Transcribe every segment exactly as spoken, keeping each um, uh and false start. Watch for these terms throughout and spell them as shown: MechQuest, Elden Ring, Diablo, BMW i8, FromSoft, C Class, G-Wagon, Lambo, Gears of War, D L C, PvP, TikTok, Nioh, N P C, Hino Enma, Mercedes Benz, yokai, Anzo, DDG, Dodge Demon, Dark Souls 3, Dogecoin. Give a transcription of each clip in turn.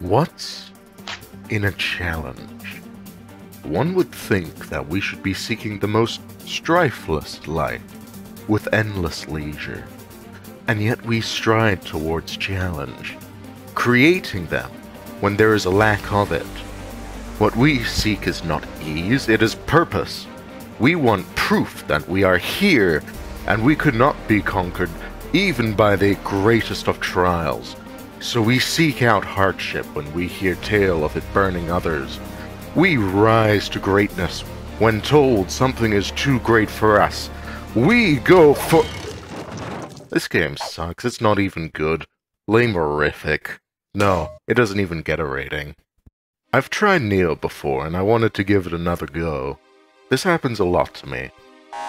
What's in a challenge? One would think that we should be seeking the most strifeless life, with endless leisure, and yet we strive towards challenge, creating them when there is a lack of it. What we seek is not ease, it is purpose. We want proof that we are here, and we could not be conquered even by the greatest of trials. So we seek out hardship when we hear tale of it burning others. We rise to greatness when told something is too great for us. We go for... This game sucks. It's not even good. Lamerific. No, it doesn't even get a rating. I've tried Nioh before, and I wanted to give it another go. This happens a lot to me.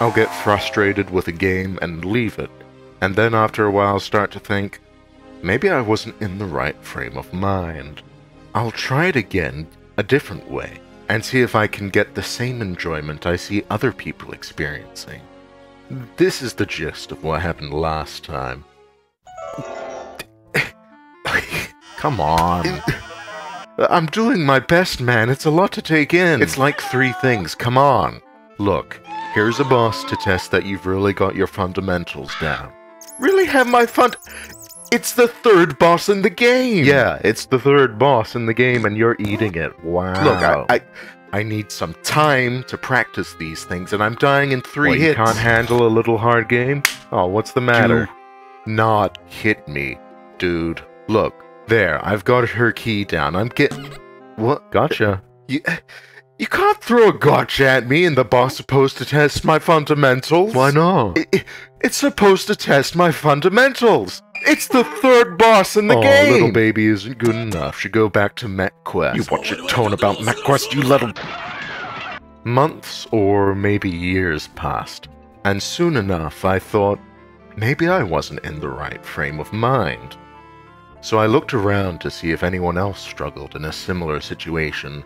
I'll get frustrated with a game and leave it, and then after a while start to think, maybe I wasn't in the right frame of mind. I'll try it again a different way, and see if I can get the same enjoyment I see other people experiencing. This is the gist of what happened last time. Come on. I'm doing my best, man. It's a lot to take in. It's like three things. Come on. Look, here's a boss to test that you've really got your fundamentals down. Really have my fun... It's the third boss in the game! Yeah, it's the third boss in the game and you're eating it. Wow. Look, I... I, I need some time to practice these things and I'm dying in three what, hits. You can't handle a little hard game? Oh, what's the matter? Do not hit me, dude. Look. There, I've got her key down. I'm get... What? Gotcha. You, you can't throw a gotcha at me and the boss supposed to test my fundamentals. Why not? It, it, it's supposed to test my fundamentals. It's the third boss in the oh, game. Oh, little baby isn't good enough. Should go back to MechQuest. You watch your tone about MechQuest, you little... Months or maybe years passed, and soon enough I thought, maybe I wasn't in the right frame of mind. So I looked around to see if anyone else struggled in a similar situation,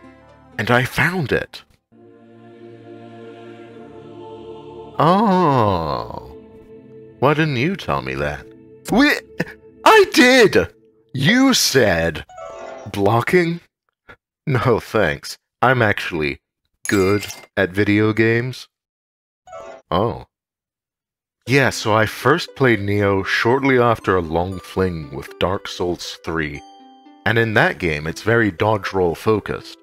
and I found it. Oh. Why didn't you tell me that? We I did! You said... Blocking? No, thanks. I'm actually good at video games. Oh. Yeah, so I first played Nioh shortly after a long fling with Dark Souls three, and in that game it's very dodge-roll focused.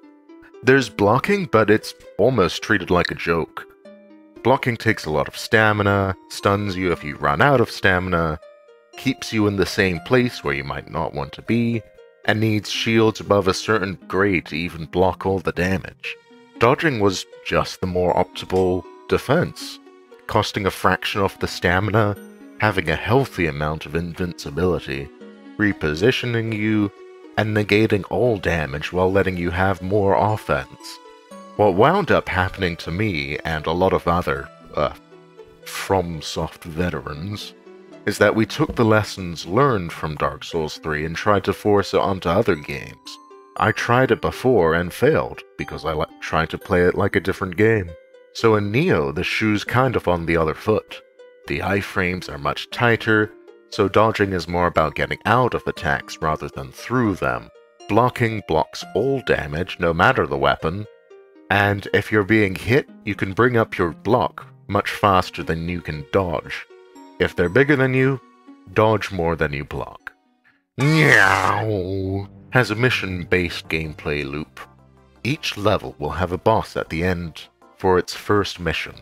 There's blocking, but it's almost treated like a joke. Blocking takes a lot of stamina, stuns you if you run out of stamina, keeps you in the same place where you might not want to be, and needs shields above a certain grade to even block all the damage. Dodging was just the more optimal defense, costing a fraction of the stamina, having a healthy amount of invincibility, repositioning you, and negating all damage while letting you have more offense. What wound up happening to me, and a lot of other, uh, FromSoft veterans, is that we took the lessons learned from Dark Souls three and tried to force it onto other games. I tried it before and failed, because I tried to play it like a different game. So in Nioh, the shoe's kind of on the other foot. The iframes are much tighter, so dodging is more about getting out of attacks rather than through them. Blocking blocks all damage, no matter the weapon, and if you're being hit, you can bring up your block much faster than you can dodge. If they're bigger than you, dodge more than you block. Nioh has a mission-based gameplay loop. Each level will have a boss at the end for its first mission,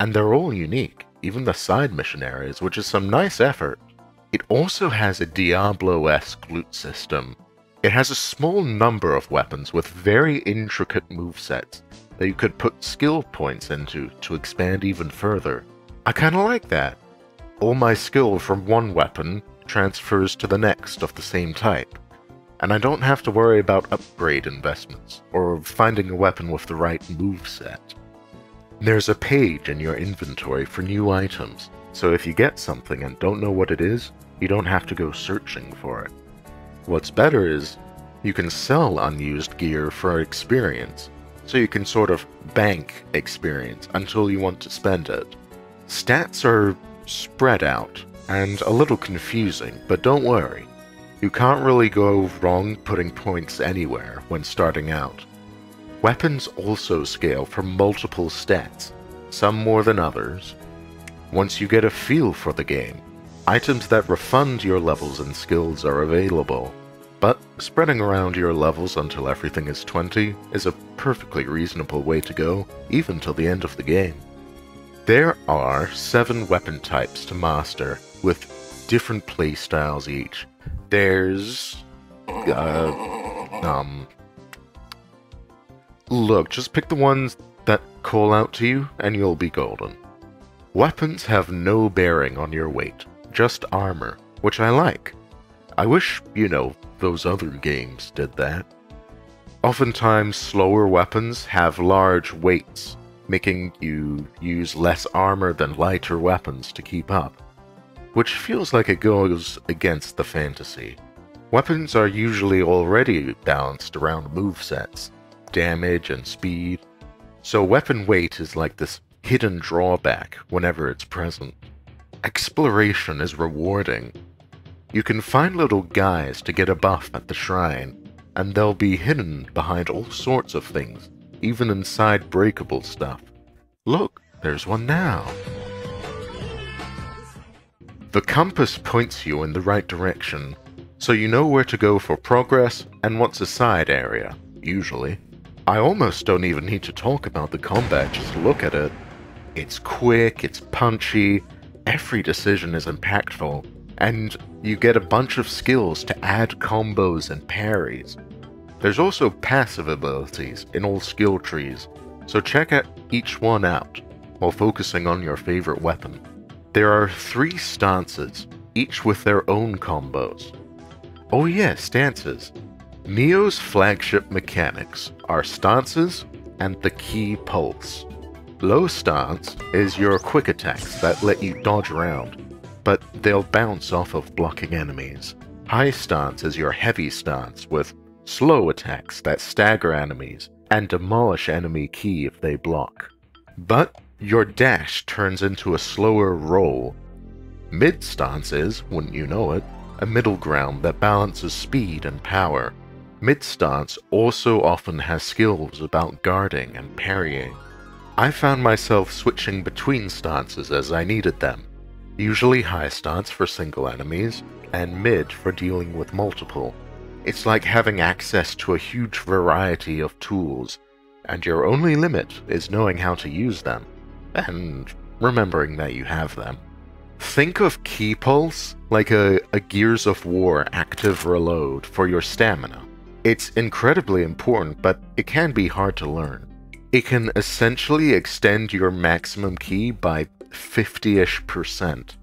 and they're all unique, even the side mission areas, which is some nice effort. It also has a Diablo-esque loot system. It has a small number of weapons with very intricate movesets that you could put skill points into to expand even further. I kinda like that. All my skill from one weapon transfers to the next of the same type, and I don't have to worry about upgrade investments, or finding a weapon with the right moveset. There's a page in your inventory for new items, so if you get something and don't know what it is, you don't have to go searching for it. What's better is, you can sell unused gear for experience, so you can sort of bank experience until you want to spend it. Stats are spread out, and a little confusing, but don't worry. You can't really go wrong putting points anywhere when starting out. Weapons also scale for multiple stats, some more than others. Once you get a feel for the game, items that refund your levels and skills are available, but spreading around your levels until everything is twenty is a perfectly reasonable way to go, even till the end of the game. There are seven weapon types to master, with different playstyles each. There's... Uh, um... Look, just pick the ones that call out to you, and you'll be golden. Weapons have no bearing on your weight, just armor, which I like. I wish, you know, those other games did that. Oftentimes, slower weapons have large weights, making you use less armor than lighter weapons to keep up, which feels like it goes against the fantasy. Weapons are usually already balanced around movesets, damage and speed, so weapon weight is like this hidden drawback whenever it's present. Exploration is rewarding. You can find little guys to get a buff at the shrine, and they'll be hidden behind all sorts of things, even inside breakable stuff. Look, there's one now! The compass points you in the right direction, so you know where to go for progress and what's a side area, usually. I almost don't even need to talk about the combat, just look at it. It's quick, it's punchy, every decision is impactful, and you get a bunch of skills to add combos and parries. There's also passive abilities in all skill trees, so check out each one out while focusing on your favorite weapon. There are three stances, each with their own combos. Oh yeah, stances. Nioh's flagship mechanics are stances and the key pulse. Low stance is your quick attacks that let you dodge around, but they'll bounce off of blocking enemies. High stance is your heavy stance with slow attacks that stagger enemies and demolish enemy key if they block. But your dash turns into a slower roll. Mid stance is, wouldn't you know it, a middle ground that balances speed and power. Mid-stance also often has skills about guarding and parrying. I found myself switching between stances as I needed them, usually high stance for single enemies, and mid for dealing with multiple. It's like having access to a huge variety of tools, and your only limit is knowing how to use them, and remembering that you have them. Think of Key Pulse like a, a Gears of War active reload for your stamina. It's incredibly important, but it can be hard to learn. It can essentially extend your maximum key by fifty-ish percent,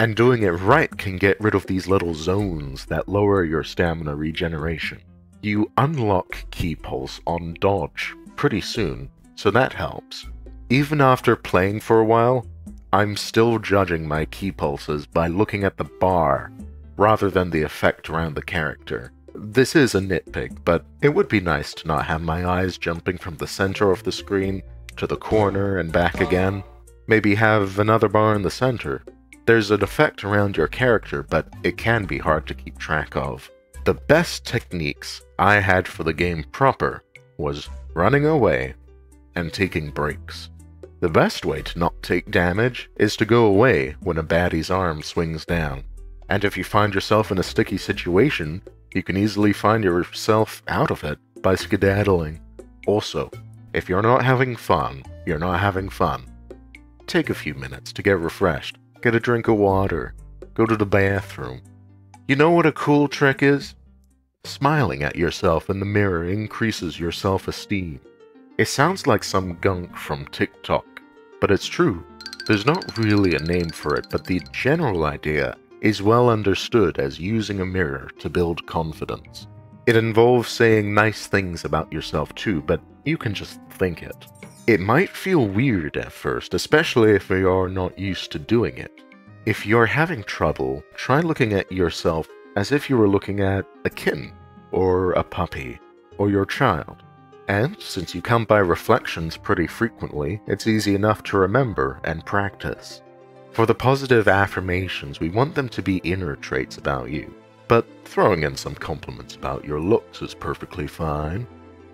and doing it right can get rid of these little zones that lower your stamina regeneration. You unlock Key Pulse on dodge pretty soon, so that helps. Even after playing for a while, I'm still judging my key pulses by looking at the bar, rather than the effect around the character. This is a nitpick, but it would be nice to not have my eyes jumping from the center of the screen to the corner and back again. Maybe have another bar in the center. There's an effect around your character, but it can be hard to keep track of. The best techniques I had for the game proper was running away and taking breaks. The best way to not take damage is to go away when a baddie's arm swings down, and if you find yourself in a sticky situation, you can easily find yourself out of it by skedaddling. Also, if you're not having fun, you're not having fun. Take a few minutes to get refreshed, get a drink of water, go to the bathroom. You know what a cool trick is? Smiling at yourself in the mirror increases your self-esteem. It sounds like some gunk from TikTok, but it's true. There's not really a name for it, but the general idea is well understood as using a mirror to build confidence. It involves saying nice things about yourself too, but you can just think it. It might feel weird at first, especially if you are not used to doing it. If you're having trouble, try looking at yourself as if you were looking at a kitten, or a puppy, or your child. And, since you come by reflections pretty frequently, it's easy enough to remember and practice. For the positive affirmations, we want them to be inner traits about you. but throwing in some compliments about your looks is perfectly fine.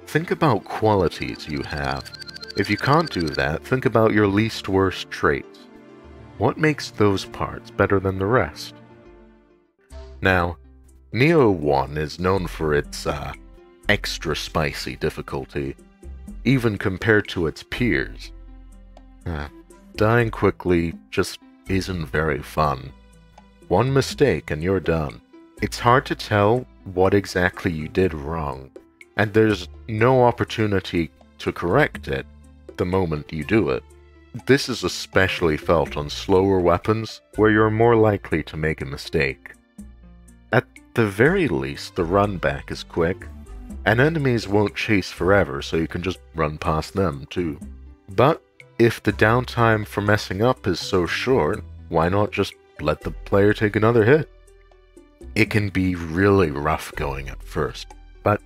Think about qualities you have. If you can't do that, think about your least worst traits. What makes those parts better than the rest? Now, Nioh one is known for its uh, extra spicy difficulty, even compared to its peers. Uh, dying quickly just isn't very fun. One mistake and you're done. It's hard to tell what exactly you did wrong, and there's no opportunity to correct it the moment you do it. This is especially felt on slower weapons, where you're more likely to make a mistake. At the very least, the run back is quick, and enemies won't chase forever, so you can just run past them too. But if the downtime for messing up is so short, why not just let the player take another hit? It can be really rough going at first, but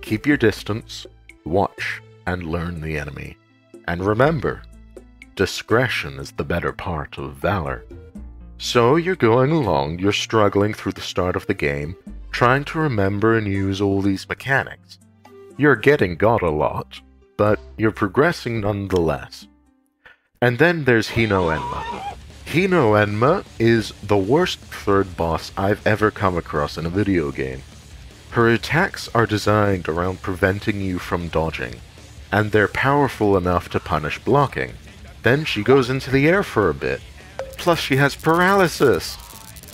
keep your distance, watch, and learn the enemy. And remember, discretion is the better part of valor. So you're going along, you're struggling through the start of the game, trying to remember and use all these mechanics. You're getting got a lot, but you're progressing nonetheless. And then there's Hino Enma. Hino Enma is the worst third boss I've ever come across in a video game. Her attacks are designed around preventing you from dodging, and they're powerful enough to punish blocking. Then she goes into the air for a bit. Plus she has paralysis.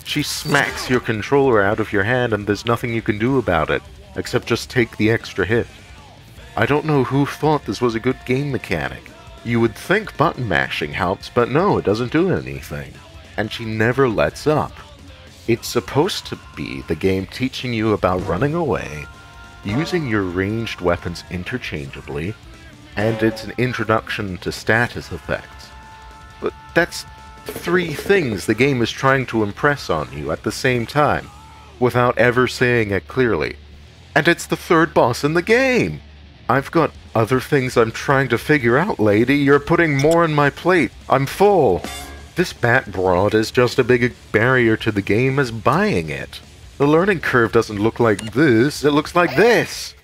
She smacks your controller out of your hand and there's nothing you can do about it, except just take the extra hit. I don't know who thought this was a good game mechanic. You would think button mashing helps, but no, it doesn't do anything. And she never lets up. It's supposed to be the game teaching you about running away, using your ranged weapons interchangeably, and it's an introduction to status effects. But that's three things the game is trying to impress on you at the same time, without ever saying it clearly. And it's the third boss in the game! I've got other things I'm trying to figure out, lady. You're putting more on my plate. I'm full. This bat broad is just a big barrier to the game as buying it. The learning curve doesn't look like this, it looks like this!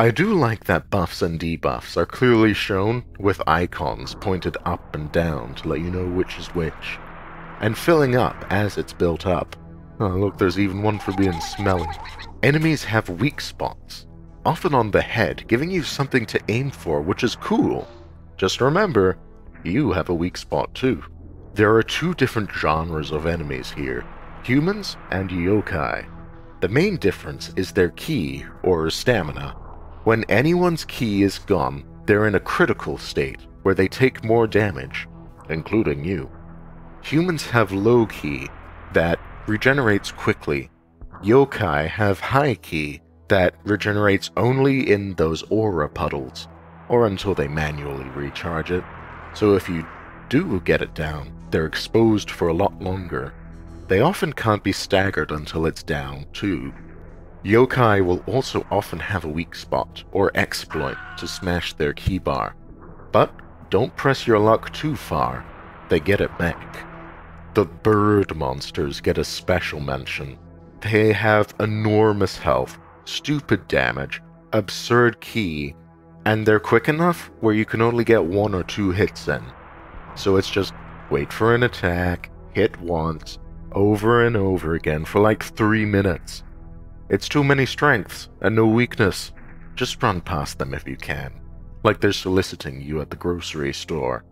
I do like that buffs and debuffs are clearly shown with icons pointed up and down to let you know which is which, and filling up as it's built up. Oh look, there's even one for being smelly. Enemies have weak spots, often on the head, giving you something to aim for, which is cool. Just remember, you have a weak spot too. There are two different genres of enemies here, humans and yokai. The main difference is their ki, or stamina. When anyone's ki is gone, they're in a critical state, where they take more damage, including you. Humans have low ki, that regenerates quickly. Yokai have high ki, that regenerates only in those aura puddles, or until they manually recharge it. So if you do get it down, they're exposed for a lot longer. They often can't be staggered until it's down, too. Yokai will also often have a weak spot, or exploit, to smash their ki bar. But don't press your luck too far, they get it back. The bird monsters get a special mention. They have enormous health, stupid damage, absurd ki, and they're quick enough where you can only get one or two hits in. So it's just wait for an attack, hit once, over and over again for like three minutes. It's too many strengths, and no weakness. Just run past them if you can, like they're soliciting you at the grocery store.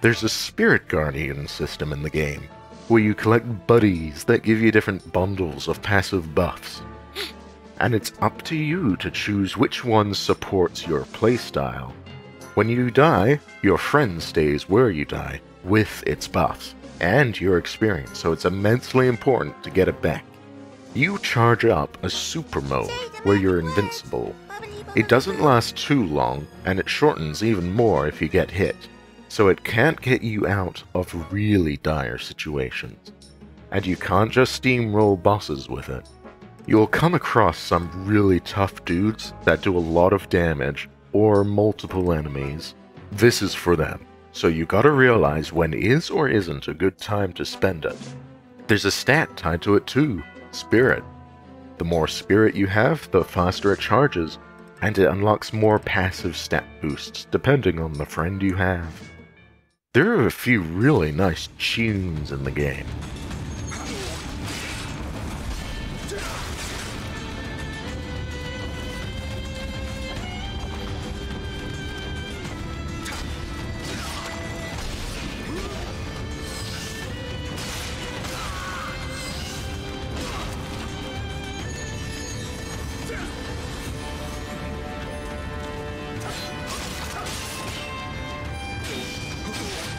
There's a spirit guardian system in the game, where you collect buddies that give you different bundles of passive buffs. And it's up to you to choose which one supports your playstyle. When you die, your friend stays where you die, with its buffs, and your experience, so it's immensely important to get it back. You charge up a super mode, where you're invincible. It doesn't last too long, and it shortens even more if you get hit, so it can't get you out of really dire situations. And you can't just steamroll bosses with it. You'll come across some really tough dudes that do a lot of damage, or multiple enemies. This is for them, so you gotta realize when is or isn't a good time to spend it. There's a stat tied to it too. Spirit, The more spirit you have, the faster it charges, and it unlocks more passive stat boosts depending on the friend you have. There are a few really nice tunes in the game.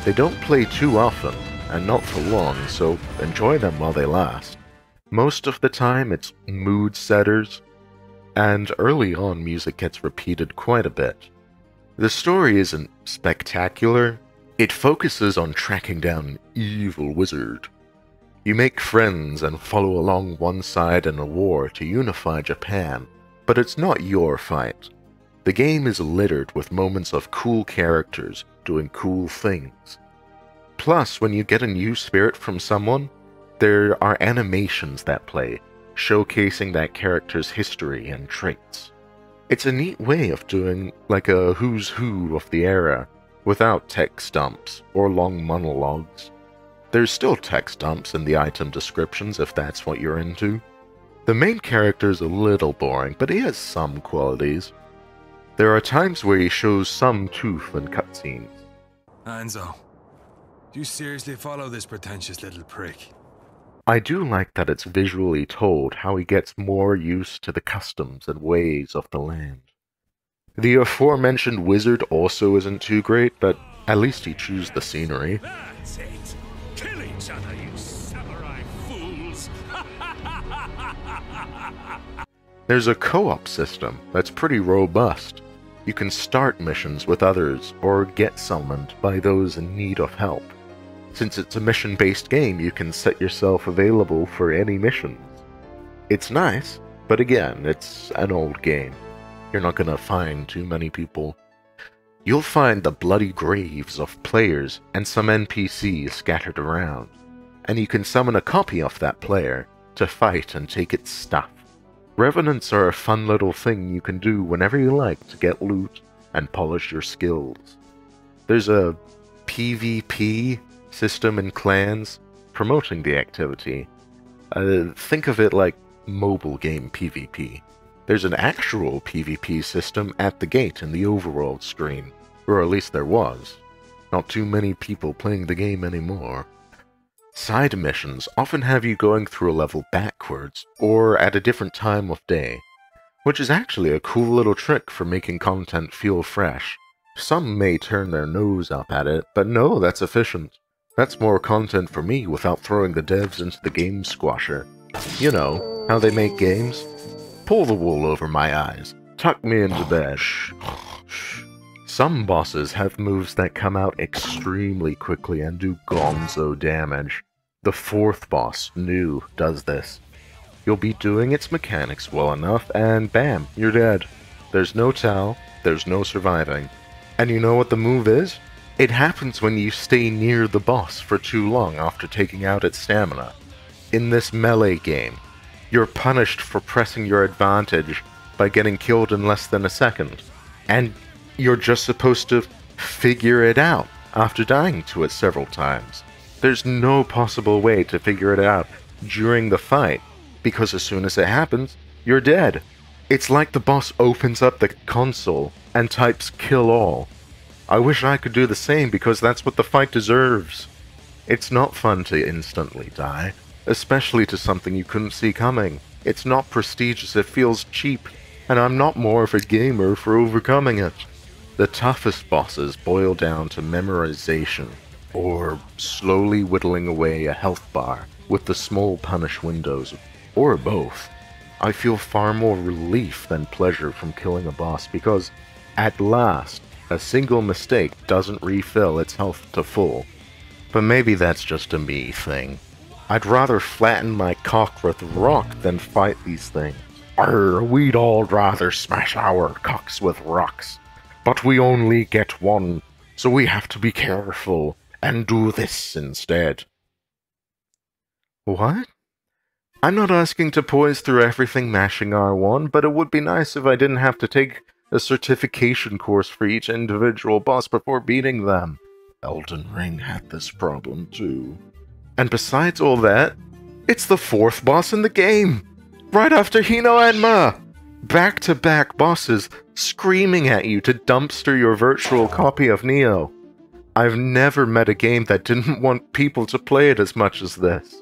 They don't play too often, and not for long, so enjoy them while they last. Most of the time it's mood setters, and early on music gets repeated quite a bit. The story isn't spectacular. It focuses on tracking down an evil wizard. You make friends and follow along one side in a war to unify Japan, but it's not your fight. The game is littered with moments of cool characters doing cool things. Plus, when you get a new spirit from someone, there are animations that play, showcasing that character's history and traits. It's a neat way of doing like a who's who of the era, without text dumps or long monologues. There's still text dumps in the item descriptions if that's what you're into. The main character's a little boring, but he has some qualities. There are times where he shows some tooth in cutscenes. Anzo, do you seriously follow this pretentious little prick? I do like that it's visually told how he gets more used to the customs and ways of the land. The aforementioned wizard also isn't too great, but at least he chews the scenery. That's it! Kill each other, you samurai fools! There's a co-op system that's pretty robust. You can start missions with others, or get summoned by those in need of help. Since it's a mission-based game, you can set yourself available for any missions. It's nice, but again, it's an old game. You're not gonna find too many people. You'll find the bloody graves of players and some N P Cs scattered around, and you can summon a copy of that player to fight and take its stuff. Revenants are a fun little thing you can do whenever you like to get loot and polish your skills. There's a PvP system in clans promoting the activity. Uh, think of it like mobile game PvP. There's an actual PvP system at the gate in the overworld screen, or at least there was. Not too many people playing the game anymore. Side missions often have you going through a level backwards, or at a different time of day, which is actually a cool little trick for making content feel fresh. Some may turn their nose up at it, but no, that's efficient. That's more content for me without throwing the devs into the game squasher. You know, how they make games. Pull the wool over my eyes, tuck me into bed. Some bosses have moves that come out extremely quickly and do gonzo damage. The fourth boss, Nioh, does this. You'll be doing its mechanics well enough, and bam, you're dead. There's no towel, there's no surviving. And you know what the move is? It happens when you stay near the boss for too long after taking out its stamina. In this melee game, you're punished for pressing your advantage by getting killed in less than a second, and you're just supposed to figure it out after dying to it several times. There's no possible way to figure it out during the fight, because as soon as it happens, you're dead. It's like the boss opens up the console and types "kill all." I wish I could do the same, because that's what the fight deserves. It's not fun to instantly die, especially to something you couldn't see coming. It's not prestigious, it feels cheap, and I'm not more of a gamer for overcoming it. The toughest bosses boil down to memorization, or slowly whittling away a health bar with the small punish windows, or both. I feel far more relief than pleasure from killing a boss, because at last a single mistake doesn't refill its health to full. But maybe that's just a me thing. I'd rather flatten my cock with rock than fight these things. Arr, we'd all rather smash our cocks with rocks. But we only get one, so we have to be careful and do this instead. What? I'm not asking to poise through everything mashing R one, but it would be nice if I didn't have to take a certification course for each individual boss before beating them. Elden Ring had this problem too. And besides all that, it's the fourth boss in the game! Right after Hino Enma! Back-to-back bosses screaming at you to dumpster your virtual copy of Nioh. I've never met a game that didn't want people to play it as much as this.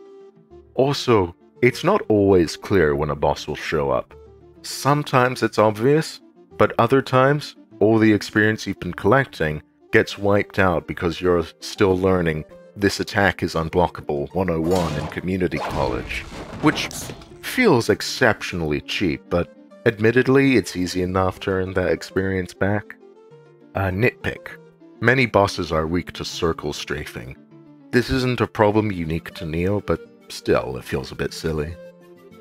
Also, it's not always clear when a boss will show up. Sometimes it's obvious, but other times, all the experience you've been collecting gets wiped out because you're still learning this attack is unblockable one oh one in community college, which feels exceptionally cheap, but admittedly it's easy enough to earn that experience back. A nitpick. Many bosses are weak to circle strafing. This isn't a problem unique to Nioh, but still, it feels a bit silly.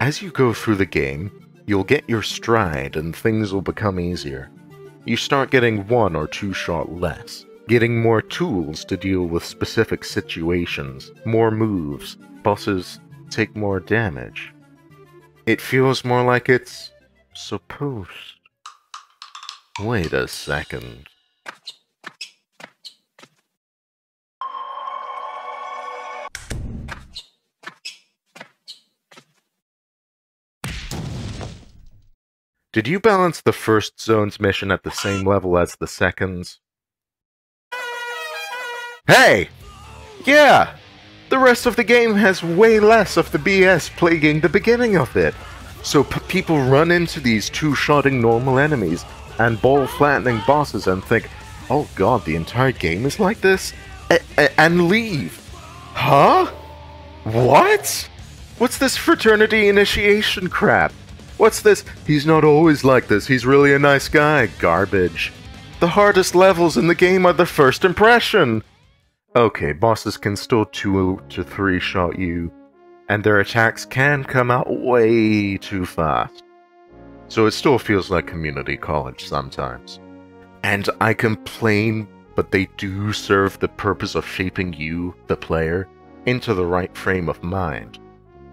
As you go through the game, you'll get your stride and things will become easier. You start getting one or two shot less, getting more tools to deal with specific situations, more moves, bosses take more damage. It feels more like it's supposed. Wait a second. Did you balance the first zone's mission at the same level as the second's? Hey! Yeah! The rest of the game has way less of the B S plaguing the beginning of it. So p people run into these two-shotting normal enemies and ball-flattening bosses and think, oh god, the entire game is like this? A a and leave. Huh? What? What's this fraternity initiation crap? What's this? He's not always like this. He's really a nice guy. Garbage. The hardest levels in the game are the first impression. Okay, bosses can still two to three shot you, and their attacks can come out way too fast. So it still feels like community college sometimes. And I complain, but they do serve the purpose of shaping you, the player, into the right frame of mind.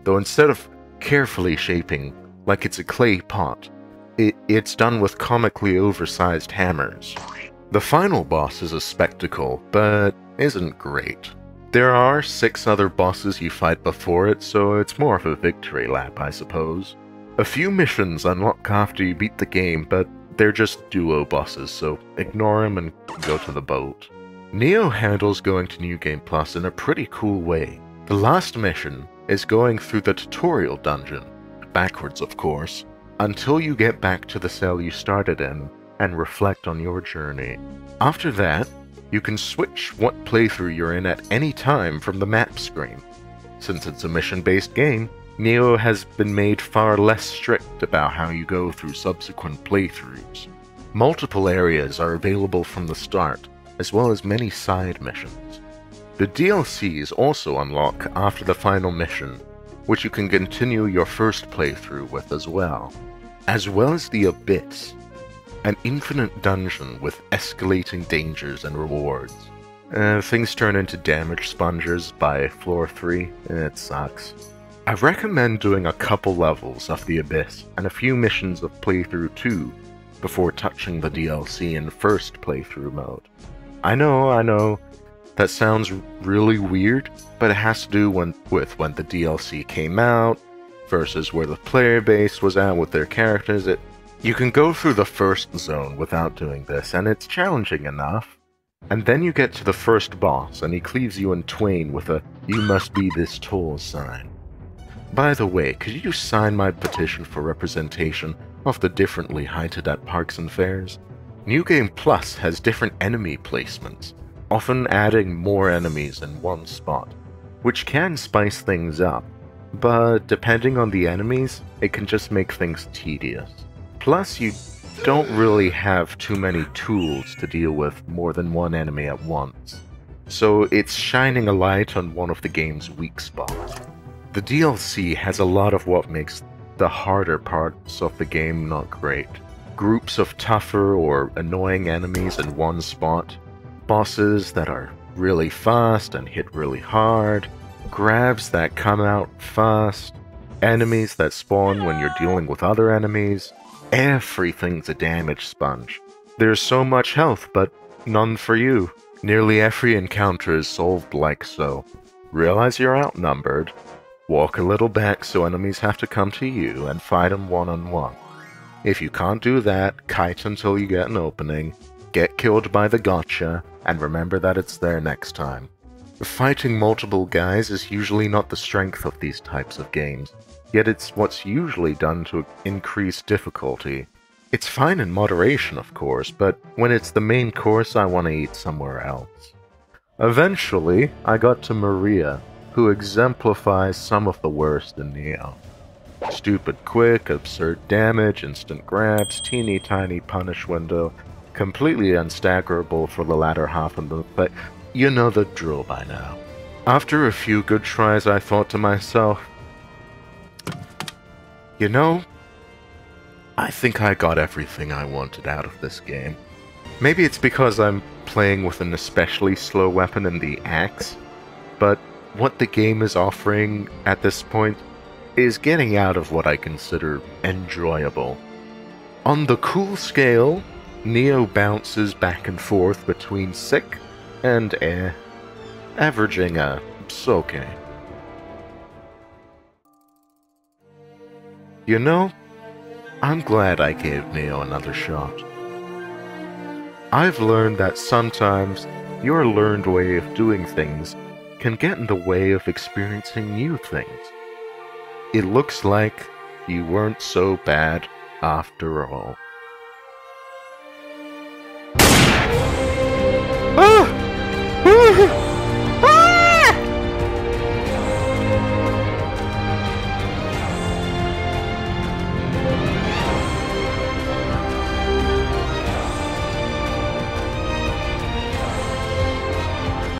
Though instead of carefully shaping like it's a clay pot, It, it's done with comically oversized hammers. The final boss is a spectacle, but isn't great. There are six other bosses you fight before it, so it's more of a victory lap, I suppose. A few missions unlock after you beat the game, but they're just duo bosses, so ignore them and go to the boat. Nioh handles going to New Game Plus in a pretty cool way. The last mission is going through the tutorial dungeon, backwards of course, until you get back to the cell you started in and reflect on your journey. After that, you can switch what playthrough you're in at any time from the map screen. Since it's a mission-based game, Nioh has been made far less strict about how you go through subsequent playthroughs. Multiple areas are available from the start, as well as many side missions. The D L Cs also unlock after the final mission, which you can continue your first playthrough with as well. As well as the Abyss, an infinite dungeon with escalating dangers and rewards. Uh, things turn into damage spongers by floor three, it sucks. I recommend doing a couple levels of the Abyss and a few missions of playthrough two before touching the D L C in first playthrough mode. I know, I know. That sounds really weird, but it has to do when, with when the D L C came out, versus where the player base was at with their characters. It, you can go through the first zone without doing this, and it's challenging enough. And then you get to the first boss, and he cleaves you in twain with a "You must be this tall" sign. By the way, could you sign my petition for representation of the differently heighted at parks and fairs? New Game Plus has different enemy placements, often adding more enemies in one spot, which can spice things up, but depending on the enemies, it can just make things tedious. Plus, you don't really have too many tools to deal with more than one enemy at once, so it's shining a light on one of the game's weak spots. The D L C has a lot of what makes the harder parts of the game not great. Groups of tougher or annoying enemies in one spot, bosses that are really fast and hit really hard, grabs that come out fast, enemies that spawn when you're dealing with other enemies. Everything's a damage sponge. There's so much health, but none for you. Nearly every encounter is solved like so. Realize you're outnumbered, walk a little back so enemies have to come to you, and fight them one-on-one. If you can't do that, kite until you get an opening, get killed by the gotcha, and remember that it's there next time. Fighting multiple guys is usually not the strength of these types of games, yet it's what's usually done to increase difficulty. It's fine in moderation, of course, but when it's the main course, I want to eat somewhere else. Eventually, I got to Maria, who exemplifies some of the worst in Nioh. Stupid quick, absurd damage, instant grabs, teeny tiny punish window, completely unstaggerable for the latter half of the play. You know the drill by now. After a few good tries, I thought to myself, you know, I think I got everything I wanted out of this game. Maybe it's because I'm playing with an especially slow weapon in the axe, but what the game is offering at this point is getting out of what I consider enjoyable. On the cool scale, Nioh bounces back and forth between sick and eh, averaging a soke. You know, I'm glad I gave Nioh another shot. I've learned that sometimes your learned way of doing things can get in the way of experiencing new things. It looks like you weren't so bad after all.